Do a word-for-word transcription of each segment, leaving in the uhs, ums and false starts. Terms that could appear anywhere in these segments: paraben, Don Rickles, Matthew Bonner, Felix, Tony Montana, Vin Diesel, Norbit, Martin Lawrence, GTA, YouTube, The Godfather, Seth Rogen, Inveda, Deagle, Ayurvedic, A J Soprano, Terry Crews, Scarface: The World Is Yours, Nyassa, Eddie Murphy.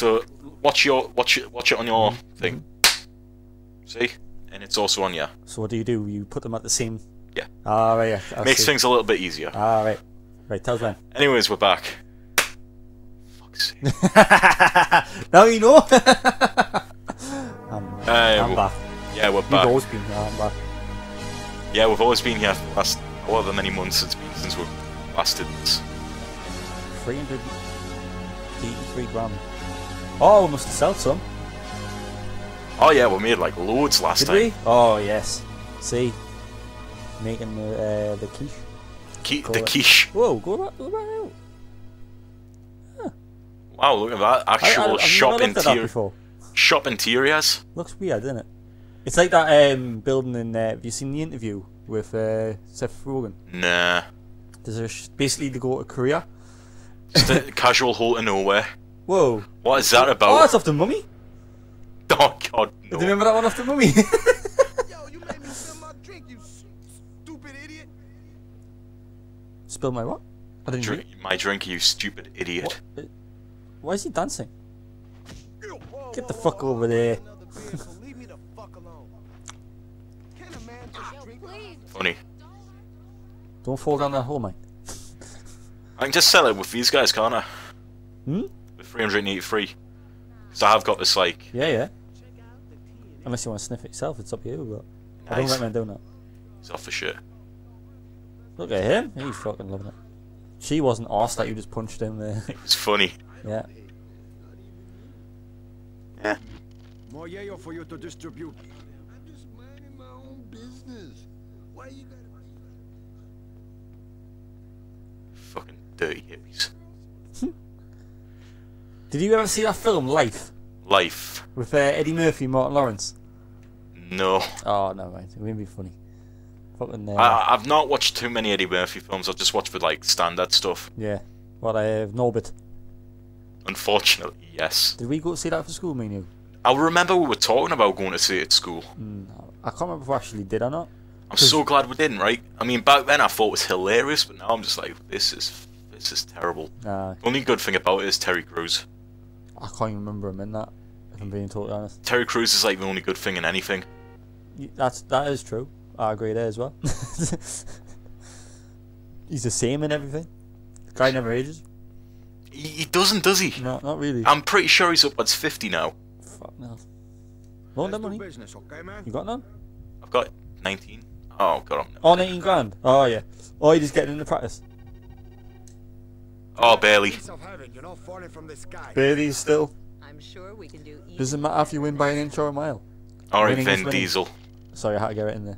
So watch your watch it watch it on your thing. See? And it's also on, yeah. So what do you do? You put them at the same. Yeah. Ah, right, yeah. I Makes see. things a little bit easier. Ah, right. Right, tell us when. Anyways, we're back. Fuck's sake. Now you know. I'm, uh, I'm back. Yeah, we're back. We've always been here. I'm back. Yeah, we've always been here for the last however many months it's been since we've lasted this. three hundred eighty-three grand. Oh, we must have sold some. Oh yeah, we made like loads last Did time. Did we? Oh yes. See, making the uh, the quiche. Ke the right. quiche. Whoa, go right, go right out. Huh. Wow, look at that actual I, I, shop interior. Shop interiors. Looks weird, doesn't it? It's like that um, building in. Uh, have you seen The Interview with uh, Seth Rogen? Nah. There's basically they go to Korea. Just a casual hole to nowhere. Whoa. What is that about? Oh, that's off The Mummy. Oh god, no. Do you remember that one off The Mummy? Yo, you made me spill my drink, you stupid idiot. Spill my what? I didn't drink my drink, you stupid idiot. What? Why is he dancing? Get the fuck over there. Funny. Don't fall down that hole, mate. I can just sell it with these guys, can't I? Hmm? With three hundred eighty-three. So I have got this, like... Yeah, yeah. Unless you want to sniff it yourself, it's up to you, but... Nice. I don't recommend doing that. He's off for shit. Look at him. He's fucking loving it. She wasn't arsed that you just punched him there. It was funny. Yeah. Yeah. More yayo for you to distribute. I'm just minding my own business. Why you gotta... Fucking dirty hippies. Did you ever see that film, Life? Life. With uh, Eddie Murphy and Martin Lawrence? No. Oh, no, right. It wouldn't be funny. Fucking, uh, I, I've not watched too many Eddie Murphy films. I've just watched the, like, standard stuff. Yeah. What, uh, Norbit? Unfortunately, yes. Did we go see that for school, me and you? I remember we were talking about going to see it at school. Mm, I can't remember if we actually did or not. I'm so glad we didn't, right? I mean, back then I thought it was hilarious, but now I'm just like, this is this is terrible. Nah. The only good thing about it is Terry Crews. I can't even remember him in that, if I'm being totally honest. Terry Crews is like the only good thing in anything. That's, that is true. I agree there as well. He's the same in everything. The guy never ages. He, he doesn't, does he? No, not really. I'm pretty sure he's upwards fifty now. Fuck no. Loan that money. Business, okay, man? You got none? I've got nineteen. Oh, God. I'm oh, nineteen grand? Oh, yeah. Oh, you're just getting into practice. Oh, barely. Barely still. I'm sure we can do doesn't matter if you win by an inch or a mile. Alright, Vin Diesel. Sorry, I had to get it in there.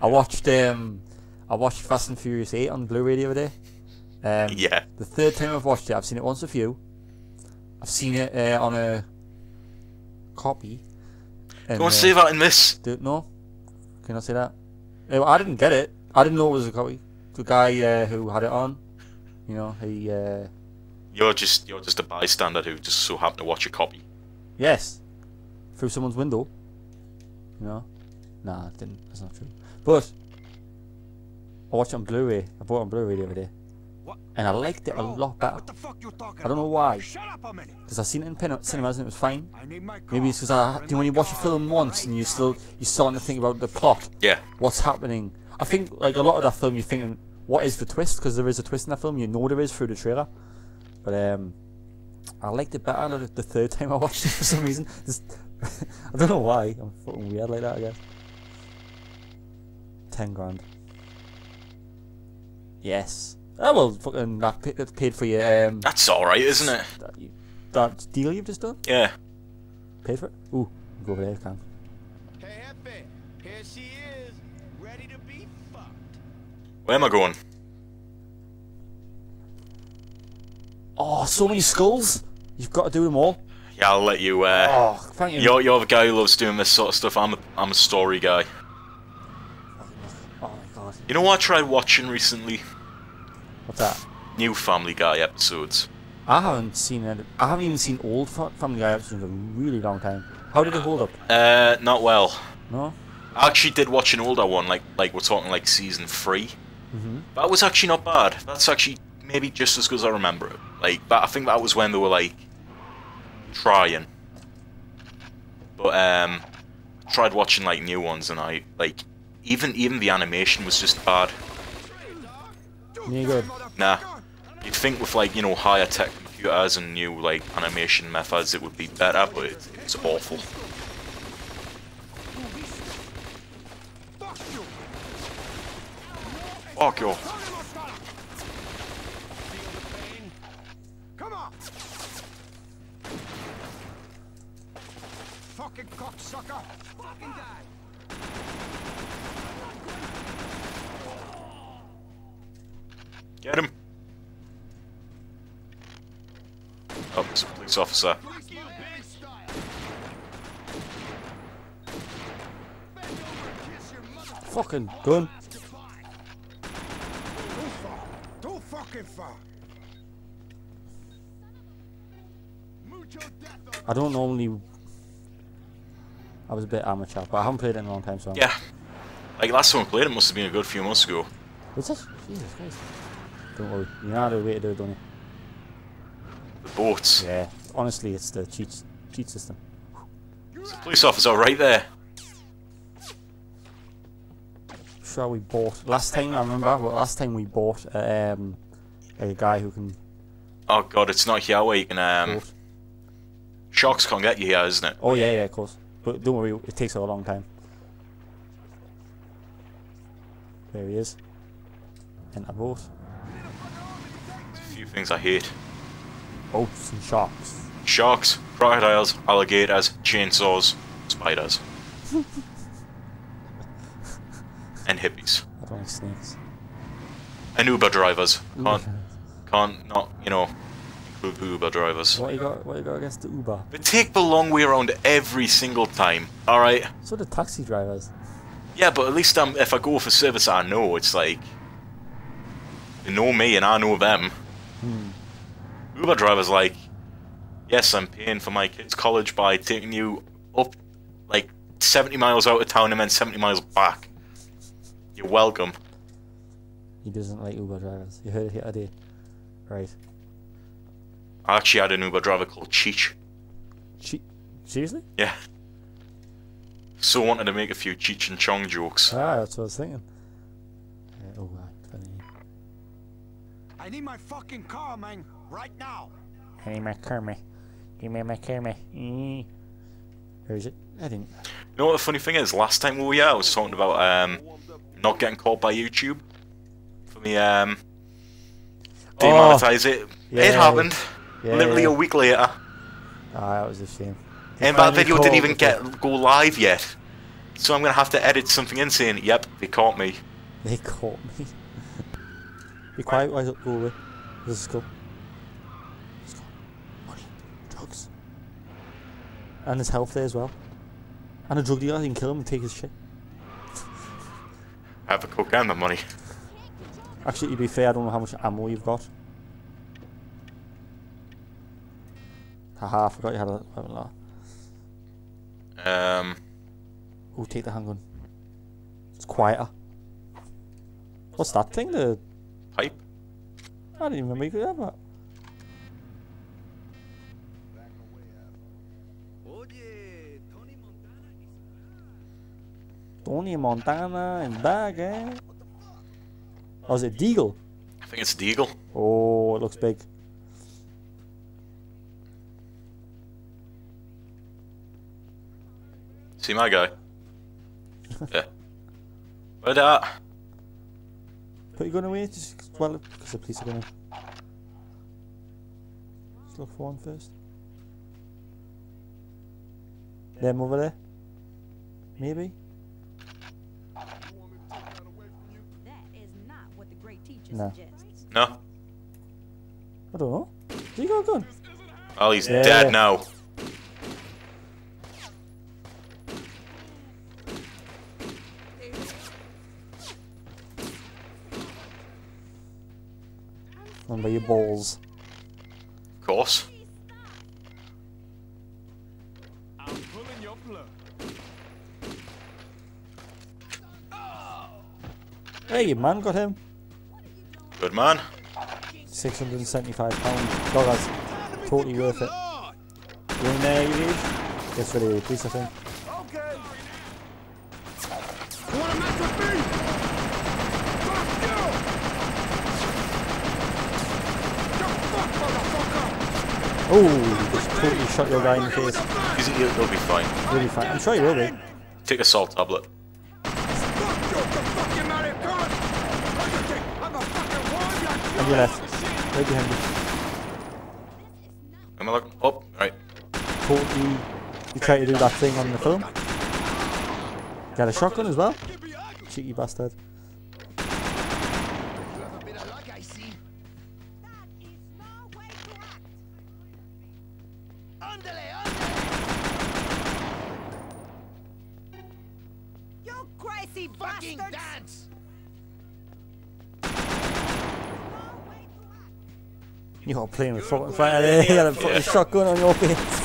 I watched um, I watched Fast and Furious eight on Blu-ray the other day. Um, yeah. The third time I've watched it, I've seen it once a few. I've seen it uh, on a copy. And, Go and uh, see that in this. Do, no, can I say that? I didn't get it. I didn't know it was a copy. The guy uh, who had it on. You know, he. Uh... You're just you're just a bystander who just so happened to watch a copy. Yes, through someone's window. You know, nah, it didn't. That's not true. But I watched it on Blu-ray. I bought it on Blu-ray the other day, what? And I liked it a lot better. What the fuck you talking about? I don't know why. Shut up a minute. Because I seen it in cinemas and it was fine. Maybe it's because I. Do you know, when you watch a film once and you still you're starting to think about the plot. Yeah. What's happening? I think like a lot of that film you're thinking. What is the twist? Because there is a twist in that film. You know there is through the trailer. But um, I liked it better the third time I watched it for some reason. Just, I don't know why. I'm fucking weird like that, I guess. Ten grand. Yes. Oh well, fucking that paid for you. Um, That's all right, isn't it? That, you, that deal you've just done. Yeah. Paid for it. Ooh, go over there, Cam. Hey, Epi. Here she is, ready to be. Where am I going? Oh, so many skulls! You've got to do them all. Yeah, I'll let you. Uh, oh, thank you. You're, you're the guy who loves doing this sort of stuff. I'm a, I'm a story guy. Oh my god! You know what I tried watching recently? What's that? New Family Guy episodes. I haven't seen it. I haven't even seen old Family Guy episodes in a really long time. How did it hold up? Uh, not well. No. I actually did watch an older one, like like we're talking like season three. Mm-hmm. That was actually not bad. That's actually maybe just as good as I remember it. Like, but I think that was when they were like trying. But um, I tried watching like new ones, and I like even even the animation was just bad. Good. Nah, you'd think with like you know higher tech computers and new like animation methods it would be better, but it, it's awful. Fuck you. Come on. Fucking cocksucker. Fucking die. Get him. Oh, it's a police officer. Fucking gun. I don't normally. I was a bit amateur, but I haven't played it in a long time, so. Yeah. Like, last time I played it must have been a good few months ago. Is it? Jesus Christ. Don't worry. You know how to way to do it, don't you? The boats. Yeah. Honestly, it's the cheat, cheat system. There's a police officer right there. Sure, we bought. Last time, I remember, well, last time we bought um, a guy who can. Oh, God, it's not here where you can. Um, Sharks can't get you here, isn't it? Oh, yeah, yeah, of course. But don't worry, it takes a long time. There he is. Enter boat. There's a few things I hate. Boats and sharks. Sharks, crocodiles, alligators, chainsaws, spiders. And hippies. I don't like snakes. And Uber drivers. Can't, can't not, you know... Uber drivers. What you got? What you got against the Uber? They take the long way around every single time. All right. So the taxi drivers. Yeah, but at least I'm, if I go for service, I know it's like they know me and I know them. Hmm. Uber drivers like, yes, I'm paying for my kids' college by taking you up like seventy miles out of town and then seventy miles back. You're welcome. He doesn't like Uber drivers. You heard it here today, right? I actually had an Uber driver called Cheech. Che Seriously? Yeah. So wanted to make a few Cheech and Chong jokes. Ah, that's what I was thinking. Uh, oh, funny. I need my fucking car, man, right now. I need my car, man. Give me my car, man. Mm. Where is it? I didn't. You know what the funny thing is? Last time we were here, I was talking about um not getting caught by YouTube for me um demonetize oh, it. Yeah, it happened. Yeah, Literally yeah. a week later. Ah, oh, that was a shame. They and that video didn't even get go live yet. So I'm going to have to edit something in saying, yep, they caught me. They caught me. Be quiet, why don't go away. There's a skull. There's a skull. Money. Drugs. And his health there as well. And a drug dealer, you can kill him and take his shit. I have a coke and the money. Actually, to be fair, I don't know how much ammo you've got. Haha, I forgot you had a weapon. Um. Oh, take the handgun. It's quieter. What's that thing? The pipe. I didn't even remember you could have that. Tony Montana and that guy. Oh, is it Deagle? I think it's Deagle. Oh, it looks big. See my guy? Yeah. Where that? Put your gun away, just well, because the police are going to. Just look for one first. Them over there? Maybe? No. No? I don't know. Do you got a gun? Oh, he's yeah. dead now. Remember your balls. Of course. I'm pulling your blood. Hey, man, got him. Good man. six hundred seventy-five pounds. God, that's totally worth it. Green eighty. Gets ready to piece, I think. Okay. You wanna mess with me? Fuck you! Don't fuck, motherfucker! Oh, just totally shot your guy in the face. He'll be fine. He'll be fine. I'm sure he will be. Take a salt tablet. On your left. Right behind you. I'm gonna look up. Right. Totally. You try to do that thing on the film. Got a shotgun as well. Cheeky bastard. You crazy fucking dance. You're not playing with fucking fire there. You got a fucking shotgun on your face.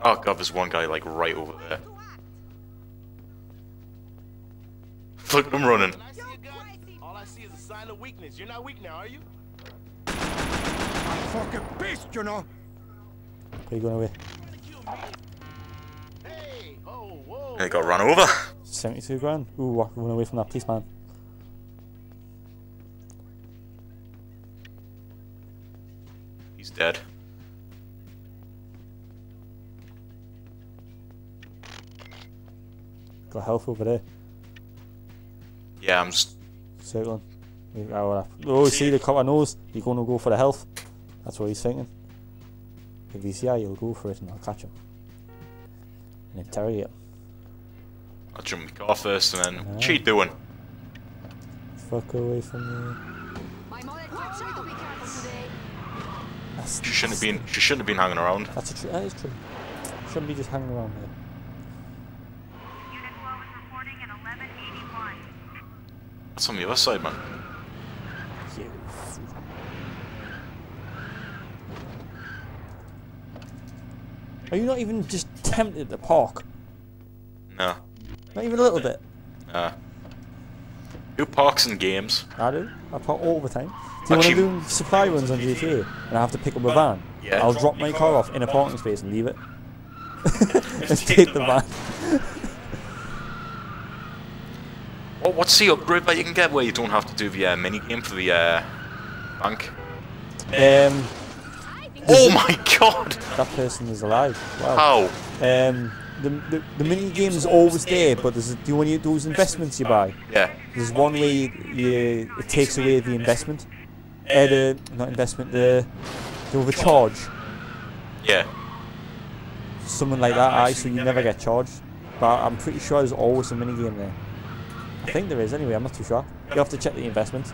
Oh god, there's one guy like right over there. Look at him running. All I see is a sign of weakness. You're not weak now, are you? I'm a fucking beast, you know. Where are you going away? Hey, oh, whoa. They got run over. seventy-two grand. Ooh, I can run away from that policeman. He's dead. Got health over there. Yeah, I'm just circling. Oh, see the copper knows you're going to go for the health. That's what he's thinking. If he's here, you'll go for it and I'll catch him and interrogate him. I'll jump in the car first and then. What's she doing? Fuck away from me. My mother told me to be careful today. That's, she shouldn't have been. She shouldn't have been hanging around. That's a tr that is true. Shouldn't be just hanging around there. That's on the other side, man. Yes. Are you not even just tempted to park? No. Not even a little bit? Nah. Who parks in games? I do. I park all the time. Do you want to do supply runs on G T A? And I have to pick up a van? Yeah. I'll drop my car off in a parking space and leave it. And take the van. Oh, what's the upgrade that you can get where you don't have to do the uh, mini game for the uh, bank? Um. Oh my god! That person is alive. Wow. How? Um. The the, the mini game is always there, but there's do when you those investments you buy. Yeah. There's one way you, you, it takes away the investment. Uh, the, not investment. The the overcharge. Yeah. Something like that. Aye, so you never get charged. But I'm pretty sure there's always a mini game there. I think there is anyway, I'm not too sure. You have to check the investments.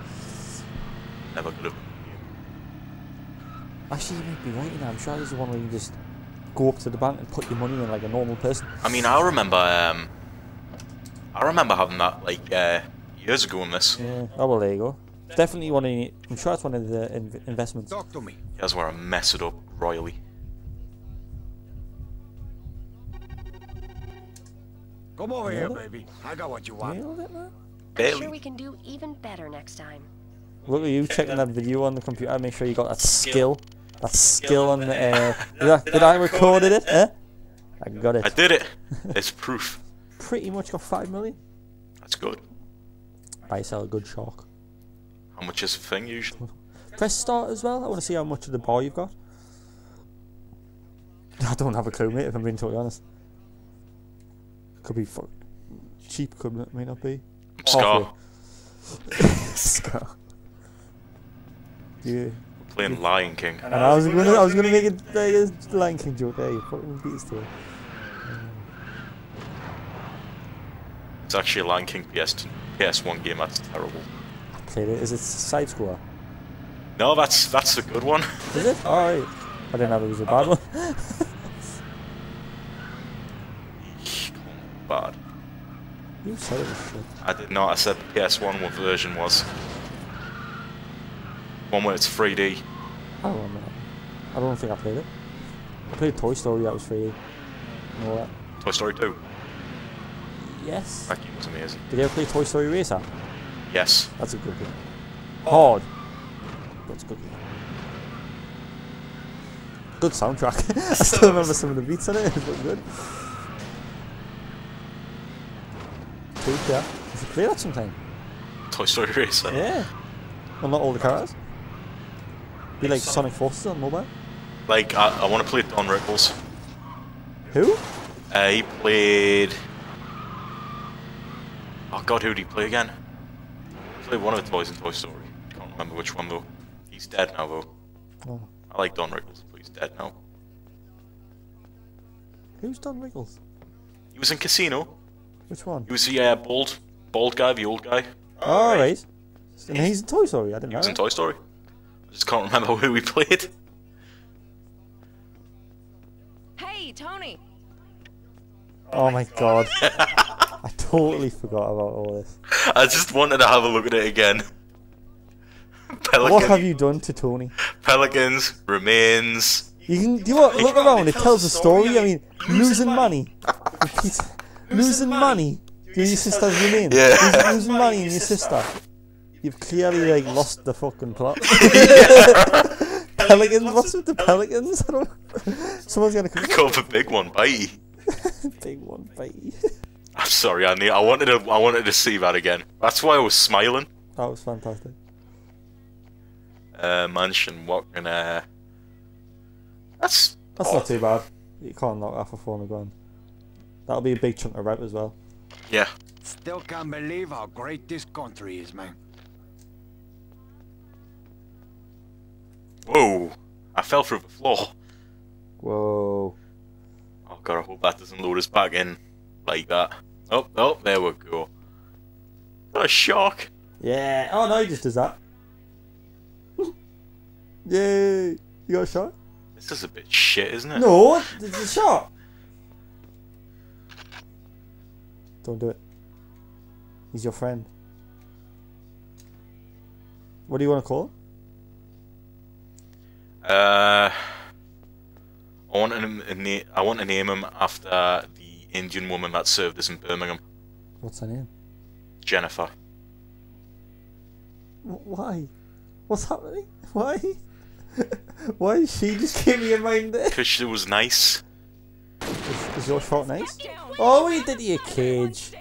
Never could have. Actually, you might be right, you know. I'm sure there's the one where you just go up to the bank and put your money in like a normal person. I mean, I remember um, I remember having that like uh, years ago in this. Yeah. Oh, well, there you go. Definitely one of the, I'm sure it's one of the in investments. Talk to me. That's where I mess it up royally. Come over here, baby. I got what you want. I'm sure we can do even better next time. Look at you checking that video on the computer. Make sure you got that skill. That skill on the air. Uh, did, did I record it? Eh? I got it. I did it. It's proof. Pretty much got five million. That's good. Buy sell a good shark. How much is the thing usually? Press start as well. I want to see how much of the bar you've got. I don't have a clue, mate. If I'm being totally honest. Could be fuck cheap, could it? May not be. Scar. Scar. Yeah. We're playing Lion King. And I was gonna, I was gonna make a, a Lion King joke. There, you fucking beast here. It's actually a Lion King P S one game. That's terrible. I played it. Is it side score? No, that's that's a good one. Is it? All right. I didn't know it was a bad one. Bad. You said it was shit. I did not. I said the P S one what version was. One where it's three D. I don't remember. I don't think I played it. I played Toy Story. That was three D. You know that. Toy Story two. Yes. That game was amazing. Did you ever play Toy Story Racer? Yes. That's a good game. hard. That's good. Good soundtrack. I still remember some of the beats on it. It's not good. Dude, yeah. You should play that sometime. Toy Story Racer. Yeah. Well, not all the cars. Be like Sonic Forces on mobile. Like, I, I want to play Don Rickles. Who? Uh, he played... Oh god, who did he play again? He played one of the toys in Toy Story. Can't remember which one though. He's dead now though. Oh. I like Don Rickles, but he's dead now. Who's Don Rickles? He was in Casino. Which one? He was the uh, bald, bald guy, the old guy. Oh, right. right. And he's in Toy Story, I didn't know. He was in Toy Story. I just can't remember who he played. Hey, Tony! Oh, oh my god. god. I totally forgot about all this. I just wanted to have a look at it again. Pelican. What have you done to Tony? Pelicans, remains... You can, do you want, look around, it tells a story. story. I mean, losing money. Losing money? Do your sister's remains? Yeah. Losing money and your sister. You've clearly like lost the fucking plot. Pelicans? What's with the pelicans? I don't know. Someone's gonna come. Go for big one, bye. Big one, bye. I'm sorry, Andy. I wanted to. I wanted to see that again. That's why I was smiling. That was fantastic. Uh, mansion walking. Uh, that's that's odd. Not too bad. You can't knock that for four hundred grand. That'll be a big chunk of rent as well. Yeah. Still can't believe how great this country is, man. Whoa! I fell through the floor. Whoa! Oh god! I hope that doesn't load us back in like that. Oh, oh! There we go. What a shock! Yeah. Oh no! He just does that. Yay! You got a shot? This is a bit shit, isn't it? No, it's a shot. Don't do it. He's your friend. What do you want to call him? Uh, I want to I want to name him after the Indian woman that served us in Birmingham. What's her name? Jennifer. Why? What's happening? Why? Why is she just keeping in mind there? Because she was nice. Is, is your shot nice? Oh, he did your cage.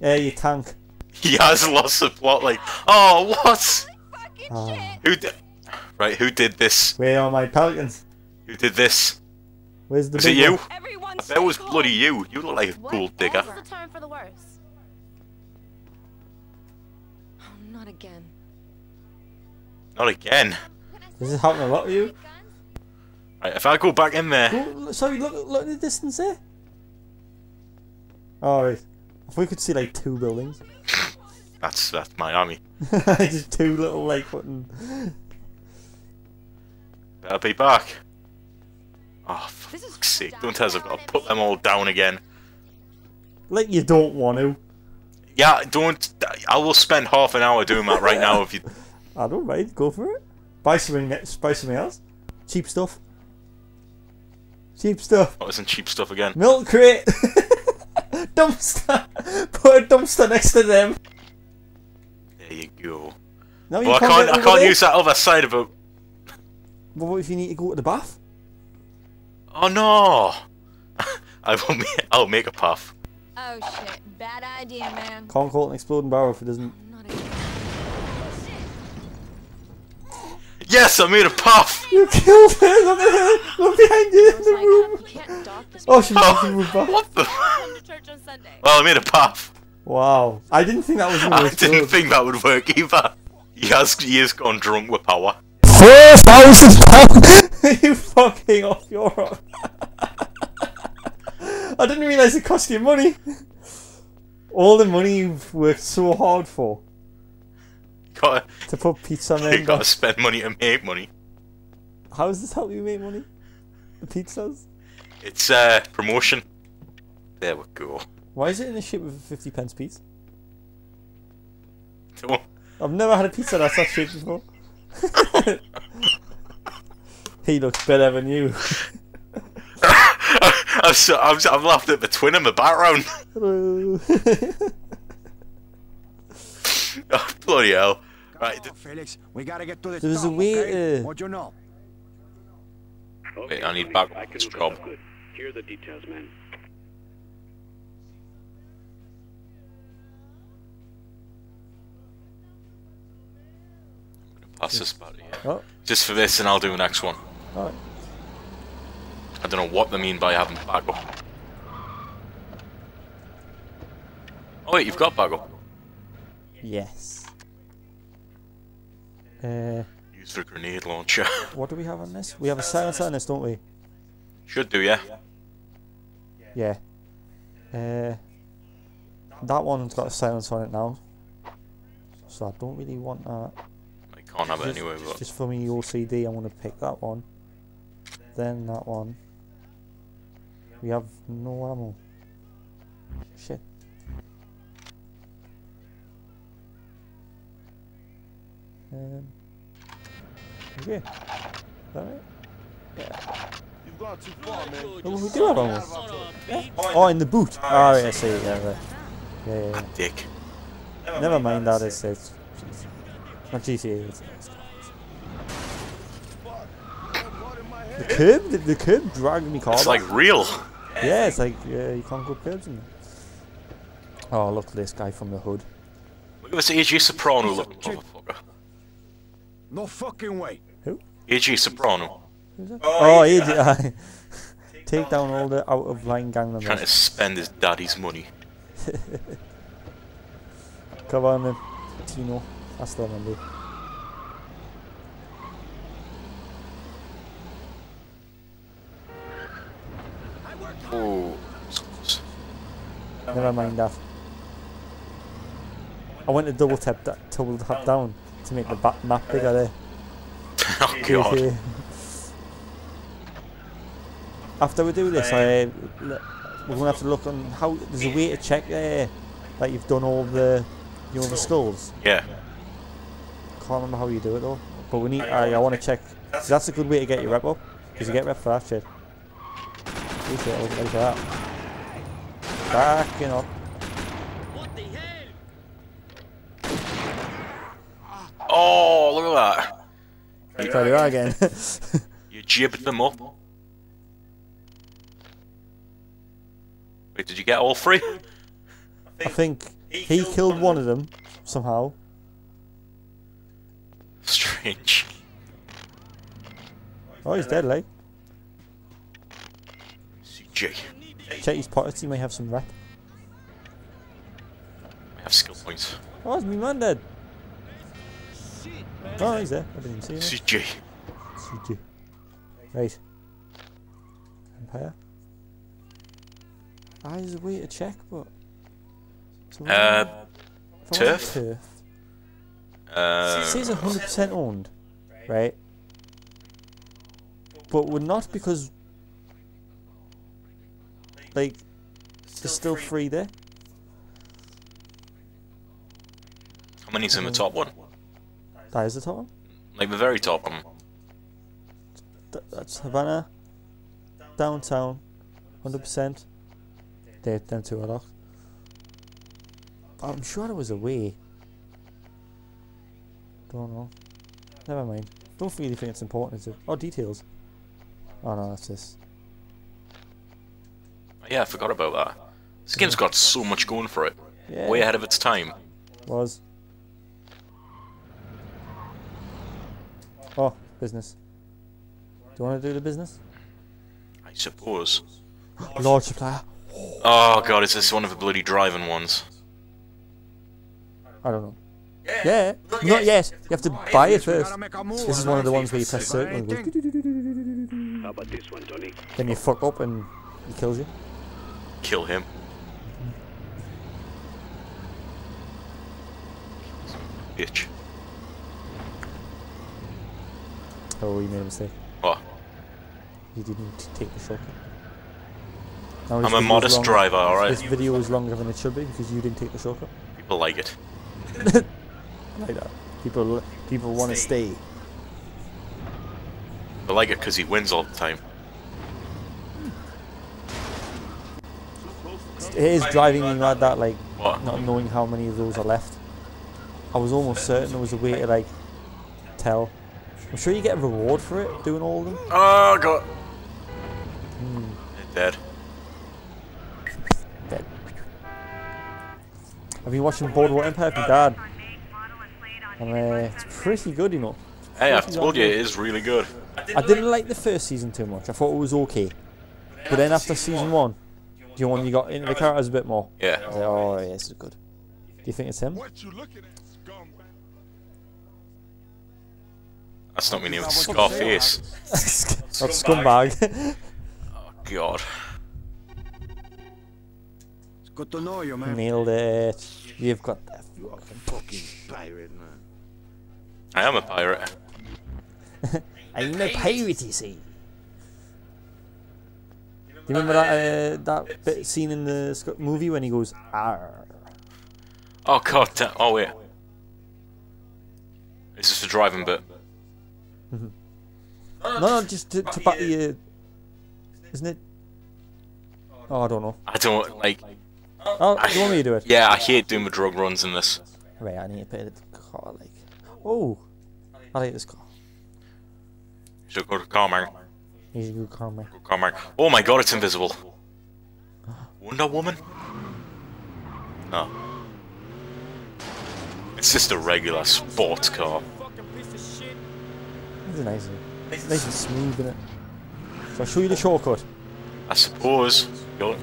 Yeah, you tank. He has lost the plot. Like, oh, what? Oh. Who did? Right, who did this? Where are my pelicans? Who did this? Where's the? Is it you? I bet it was bloody you. You look like a gold digger. What's the time for the worse? Oh, not again. Not again. This is happening a lot to you. Right, if I go back in there. Go, sorry, look, look at the distance there. Oh, right. If we could see like two buildings. that's that's my army. Just two little like fucking. Better be back. Oh, for fuck's sake! Don't tell us I've got to put them all down again. Like you don't want to. Yeah, don't. I will spend half an hour doing that right now if you. I don't mind. Go for it. Buy something, buy something else. Cheap stuff. Cheap stuff. Oh, isn't cheap stuff again? Milk crate. Dumpster. Put a dumpster next to them. There you go. No, you well, can't I can't. I can't there. use that other side of it. Well, what if you need to go to the bath? Oh no! I will. Make, I'll make a puff. Oh shit! Bad idea, man. Can't call it an exploding barrel if it doesn't. Yes, I made a puff! You killed her! Look at her! Look behind you in the room! Oh, she fucking moved back. What the? Well, I made a puff. Wow. I didn't think that was going to work. I didn't think that would work either. He has, he has gone drunk with power. four thousand pounds! You fucking off your rock. I didn't realise it cost you money. All the money you've worked so hard for. Gotta, to put pizza on there. You gotta spend money to make money. How does this help you make money? The pizzas? It's uh, promotion. There we go. Why is it in the shape of a fifty pence piece? Don't. I've never had a pizza that's that shape before. He looks better than you. I've, so, I've, I've laughed at the twin in the background. Hello. Oh, bloody hell. Right. Oh, Felix, we gotta get to the There's top, a way. Okay? Uh... What do you know? Okay, Wait, I need back I can job. Hear the details, man. I'm gonna pass this battery. Yeah. Oh. Just for this, and I'll do the next one. Alright. I don't know what they mean by having backup. Oh wait, you've got backup. Yes. Uh, Use for grenade launcher. What do we have on this? We have a silencer on this, don't we? Should do, yeah. Yeah. Uh, that one's got a silencer on it now, so I don't really want that. I can't have just, it anyway. But just for me O C D, I'm gonna pick that one. Then that one. We have no ammo. Shit. Um, okay. Alright. Yeah. You've gone too far, man. Oh, we do have ammo. Yeah. Oh, in the boot. Alright, I see it. Yeah, right. Yeah, yeah, yeah. Dick. Never mind that. It's it's not G T A. The curb, the, the curb dragged me car. It's like real. Yeah, it's like yeah, you can't go curbs in there. Oh, look at this guy from the hood. Look at this A J Soprano looking motherfucker. No fucking way. Who? A J Soprano. Who's that? Oh, oh A J. Take down all the out of line gang members. Trying to spend his daddy's money. Come on, then, Tino. I still remember. Oh, never mind that. I went to double tap that, double tap down to make the back map bigger there. Oh god! After we do this, I, we're gonna have to look on how. There's a way to check there uh, that you've done all the, you know, the skulls. Yeah. Can't remember how you do it though, but we need. I, I want to check. That's a good way to get your rep up, because you get rep for that shit. Look at that. Backing up. What the hell? Oh, look at that. You try to do that again. You jibbed them up. Wait, did you get all three? I think he killed one of them somehow. Strange. Oh, he's dead, like. Check his pockets, he may have some rep. I have skill points. Oh, it's me man dead. Oh, he's there. I didn't even see him. C G. C G. Right. Empire. Ah, there's a way to check, but... So uh, turf? Turf. Uh, see, it says one hundred percent owned. Right. But we're not, because... Like, there's still three there. How many's in the top one? That is the top one? Like the very top one. Th that's Havana, downtown, one hundred percent. They, them two are locked. I'm sure there was a way. Don't know. Never mind. Don't really think it's important. It? Oh, details. Oh no, that's this. Yeah, I forgot about that. This game's got so much going for it. Yeah. Way ahead of its time. Was. Oh, business. Do you want to do the business? I suppose. Large supplier. Oh god, is this one of the bloody driving ones? I don't know. Yeah, yeah. Not, not yet. yet. You have to buy it first. This is one of the ones where you press circle and go. How about this one, Tony? Then you fuck up and he kills you. Kill him. Bitch. Oh, you made a mistake. What? You didn't take the shortcut. Now, I'm a modest driver, alright? This video is longer than it should be because you didn't take the shortcut. People like it. Like that. People, people want to stay. They like it because he wins all the time. It is driving me mad that, like, what? Not knowing how many of those are left. I was almost certain there was a way to like tell. I'm sure you get a reward for it doing all of them. Oh god! Mm. Dead. Dead. I've been watching Boardwalk Empire from Dad, and uh, it's pretty good, you know. Hey, I've told you it is really good. I didn't like the first season too much. I thought it was okay, but then after season one, do you want you got into the characters a bit more? Yeah. I was like, oh yeah, this is good. Do you think it's him? That's not me name, it's Scarface. That's Scumbag. Oh god. It's good to know you, man. Nailed it. You've got that. You are a fucking pirate, man. I am a pirate. I'm a pirate, you see. Do you remember that uh, that bit scene in the Sc movie when he goes "Arr"? Oh god! Damn. Oh wait, it's just a driving bit. Mm-hmm. No, no, just to, to back your, isn't it? Oh, I don't know. I don't like. Oh, I, you want me to do it? Yeah, I hate doing the drug runs in this. Right, I need to put the car like. Oh, I like this car. He's a good car, man. He's a good car, man. Good car, man. Oh my god, it's invisible. Wonder Woman? No. It's just a regular sports car. It's nice, nice and smooth, isn't it? So I'll show you the shortcut. I suppose. Go.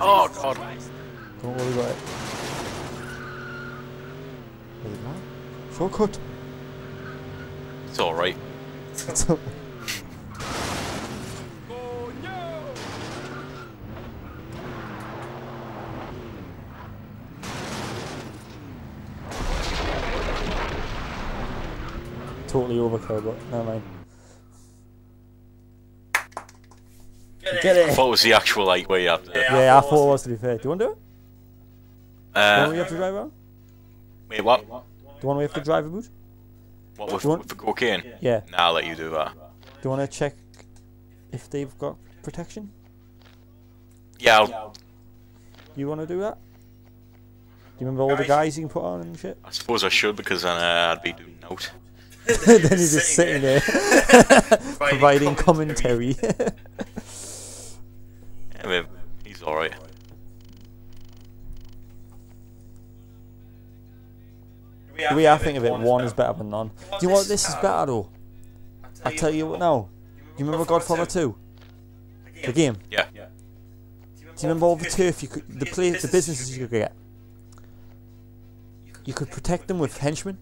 Oh god. Don't worry about it. There you go. Shortcut. It's alright. It's alright. Totally overkill, but never mind. Get it! I thought it was the actual like way up there. Yeah, I thought it was, to be fair. Do you want to do it? Uh, do you want to have to drive around? Wait, what? Do you want to have to drive a boot? What, with, want... with the cocaine? Yeah. Nah, I'll let you do that. Do you want to check if they've got protection? Yeah, I'll... You want to do that? Do you remember all the guys you can put on and shit? I suppose I should, because then uh, I'd be doing out. Then he's just sitting there, providing commentary. Anyway, he's alright. The way I think of it, one is better than none. Do you know what, this is better though? I tell you what now. Do you remember Godfather two? The game? Yeah. Do you remember all the turf you could, the, play, the businesses you could get? You could protect them with henchmen.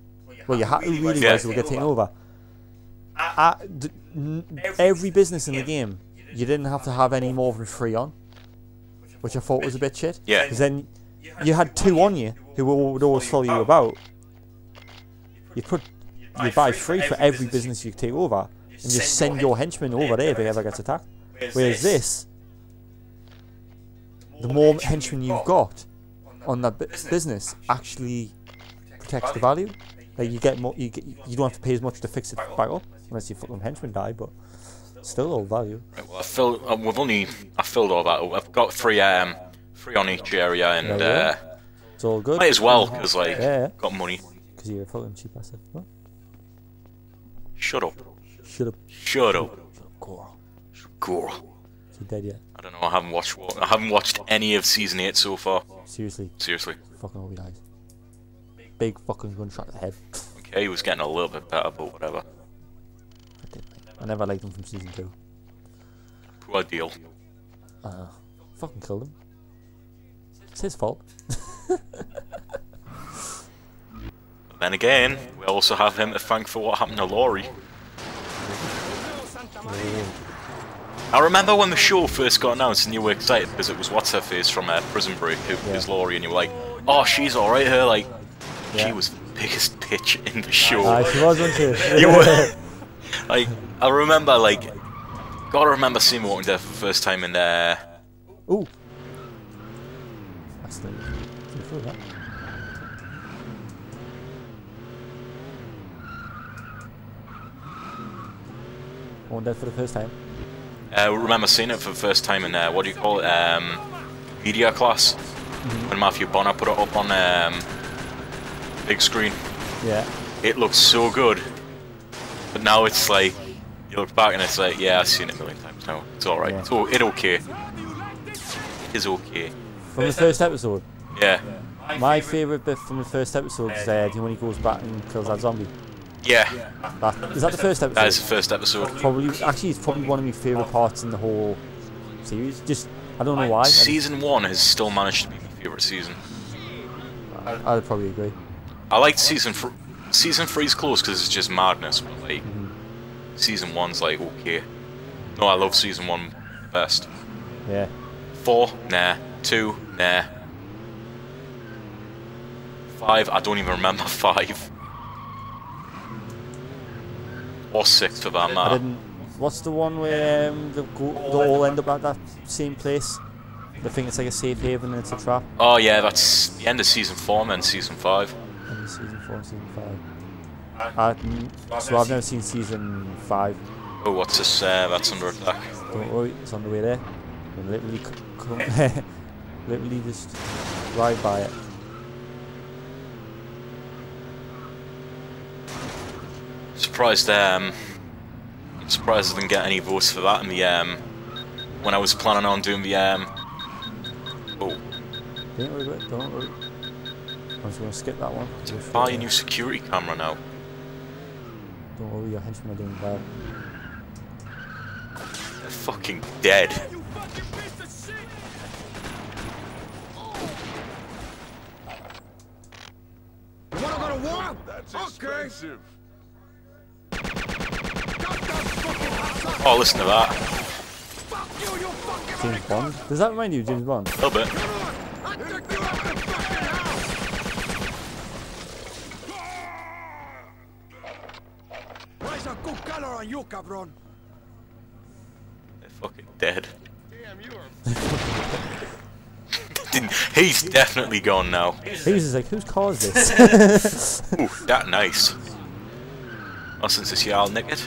Well, you had to really guys who were getting over. At every business in the game, you didn't have to have any more than three on, which I thought was a bit shit. Yeah. Because then you had two on you who would always follow you about. You put, you buy three for every business you take over, and just send your henchmen over there if he ever gets attacked. Whereas this, the more henchmen you've got on that business actually protects the value. Like you get more, you get, you don't have to pay as much to fix it back up, unless your fucking henchmen die, but still all value. Right, well, I filled. Um, we've only I filled all that. I've got three, um, three on each area, and uh, it's all good. Might as well, because like yeah. Got money. Because you're a fucking cheap asset. What? Shut up. Shut up. Shut up. Girl. Girl. Is he dead yet? I don't know. I haven't watched. I haven't watched any of season eight so far. Seriously. Seriously. Fucking hope he dies. Big fucking gunshot to the head. Okay, he was getting a little bit better, but whatever. I did. I never liked him from season two. Poor deal. Uh, fucking killed him. It's his fault. Then again, we also have him to thank for what happened to Laurie. I remember when the show first got announced and you were excited because it was what's her face from uh, Prison Break, who yeah. was Laurie, and you were like, oh, she's alright here, like. Yeah. She was the biggest bitch in the show. Uh, she was, wasn't she? You were. Like, I remember, like, gotta remember seeing her walking there for the first time in there. Uh... Ooh. That's the. Did you feel that? Walking there for the first time. I uh, remember seeing it for the first time in there. Uh, what do you call it? Um, media class. when Matthew Bonner put it up on um, big screen. Yeah. It looked so good. But now it's like, you look back and it's like, yeah, I've seen it a million times now. It's alright. Yeah. It's all, it's okay. It is okay. From the first episode? Yeah. yeah. My favourite bit from the first episode is uh, when he goes back and kills that zombie. Yeah. That, is that the first episode? That is the first episode. Probably, actually, it's probably one of my favourite parts in the whole series. Just, I don't know why. Season one has still managed to be my favourite season. I'd probably agree. I liked season three. Season three's close because it's just madness, but like, mm-hmm. season one's like, okay. No, I love season one best. Yeah. Four, nah. Two, nah. Five, I don't even remember five. Or six for that matter. I didn't, what's the one where um, they, go, they all end up at that same place? They think it's like a safe haven and it's a trap. Oh yeah, that's the end of season four and then season five. And season four and season five. I, so I've never seen season five. Oh, what's this? Uh, that's under attack. Don't worry, it's on the way there. And literally, come, literally just drive by it. Surprised, um, I'm surprised I didn't get any votes for that in the, um, when I was planning on doing the, um, oh. Don't worry about it, don't worry. I'm just going to skip that one. To buy a new security camera now. Don't worry, your henchmen are doing bad. They're fucking dead. You wanna go to war? That's expensive. Oh, listen to that. James Bond? Does that remind you of James Bond? A little bit. They're fucking dead. Damn, you are. He's definitely gone now. He was just like, whose car is this? Ooh, that nice. Oh, since this year, I'll nick it.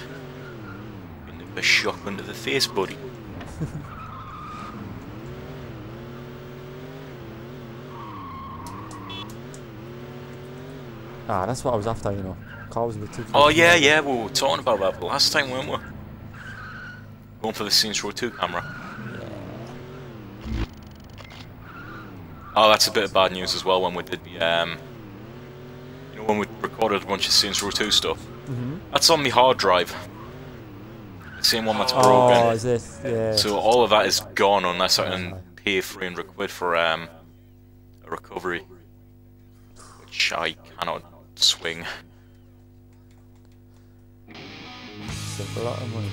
A shotgun to the face, buddy. Ah, that's what I was after, you know. Car was a bit too. Oh yeah, yeah, we were talking about that last time, weren't we? Going for the Saints Row two camera. Yeah. Oh, that's a bit of bad news as well. When we did the, um, you know, when we recorded a bunch of Saints Row two stuff. Mm-hmm. That's on the hard drive. The same one that's broken. Oh, is this? Yeah. So all of that is gone unless I can pay three hundred quid for um, a recovery, which I cannot swing. It's a lot of money.